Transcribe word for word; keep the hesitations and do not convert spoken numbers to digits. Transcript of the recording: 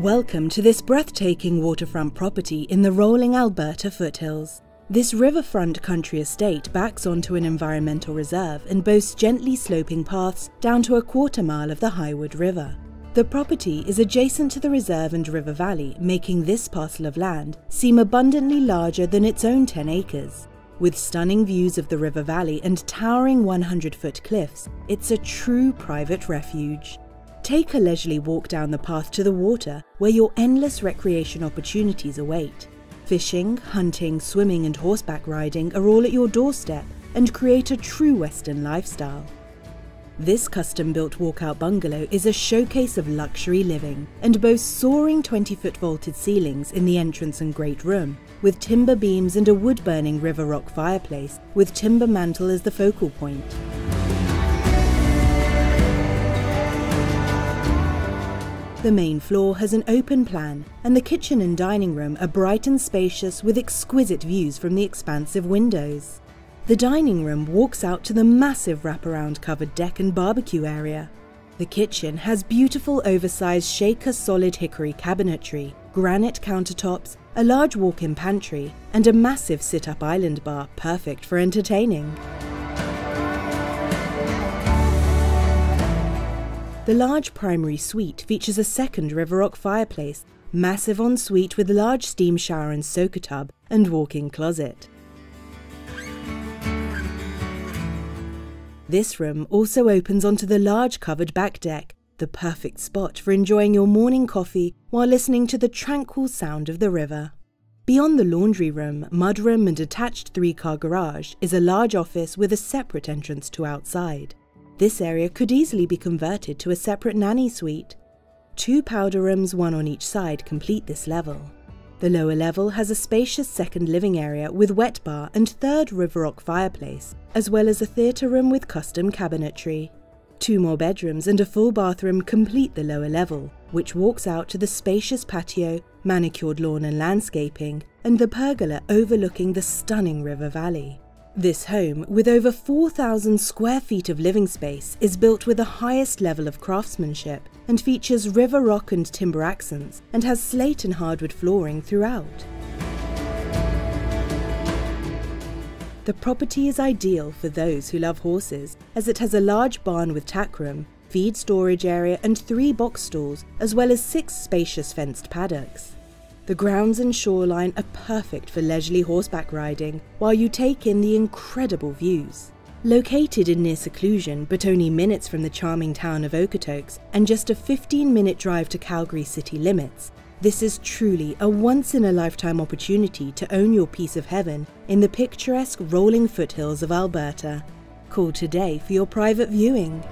Welcome to this breathtaking waterfront property in the rolling Alberta foothills. This riverfront country estate backs onto an environmental reserve and boasts gently sloping paths down to a quarter mile of the Highwood River. The property is adjacent to the reserve and river valley, making this parcel of land seem abundantly larger than its own ten acres. With stunning views of the river valley and towering one hundred foot cliffs, it's a true private refuge. Take a leisurely walk down the path to the water, where your endless recreation opportunities await. Fishing, hunting, swimming and horseback riding are all at your doorstep and create a true Western lifestyle. This custom-built walkout bungalow is a showcase of luxury living and boasts soaring twenty foot vaulted ceilings in the entrance and great room, with timber beams and a wood-burning river rock fireplace with timber mantle as the focal point. The main floor has an open plan, and the kitchen and dining room are bright and spacious with exquisite views from the expansive windows. The dining room walks out to the massive wraparound covered deck and barbecue area. The kitchen has beautiful oversized shaker solid hickory cabinetry, granite countertops, a large walk-in pantry, and a massive sit-up island bar perfect for entertaining. The large primary suite features a second river rock fireplace, massive ensuite with large steam shower and soaker tub, and walk-in closet. This room also opens onto the large covered back deck, the perfect spot for enjoying your morning coffee while listening to the tranquil sound of the river. Beyond the laundry room, mudroom and attached three-car garage is a large office with a separate entrance to outside. This area could easily be converted to a separate nanny suite. Two powder rooms, one on each side, complete this level. The lower level has a spacious second living area with wet bar and third river rock fireplace, as well as a theatre room with custom cabinetry. Two more bedrooms and a full bathroom complete the lower level, which walks out to the spacious patio, manicured lawn and landscaping, and the pergola overlooking the stunning river valley. This home, with over four thousand square feet of living space, is built with the highest level of craftsmanship and features river rock and timber accents and has slate and hardwood flooring throughout. The property is ideal for those who love horses, as it has a large barn with tack room, feed storage area and three box stalls, as well as six spacious fenced paddocks. The grounds and shoreline are perfect for leisurely horseback riding while you take in the incredible views. Located in near seclusion but only minutes from the charming town of Okotoks and just a fifteen minute drive to Calgary city limits, this is truly a once-in-a-lifetime opportunity to own your piece of heaven in the picturesque rolling foothills of Alberta. Call today for your private viewing.